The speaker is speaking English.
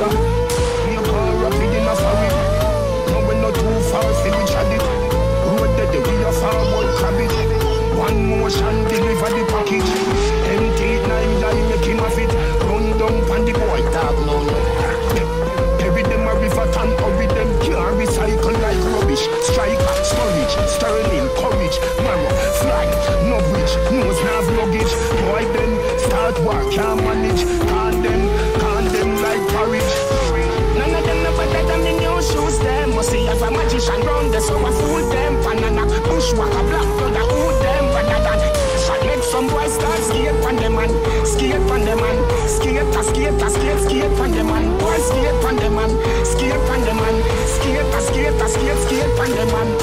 Rasta. We a car rapid in a sorry. No, we're not too far, see we chat it. Road that we a farmboy cabbage. One motion deliver the package. Empty 9 line making of it. Run down pan the boy tag now. Every them a river can hurry them. Can't recycle like rubbish. Strike, storage, sterile, courage. Mama, flag, no bridge, no snap luggage. Boy then, start work, can't manage. A magician round the summer, fool them, banana, bushwalker, black brother, who them, banana. Shot make some boys start skate from the man, skate from the man, skate, skate, skate, skate from the man, boys skate from the man, skate from the man, skate, skate, skate, skate from the man.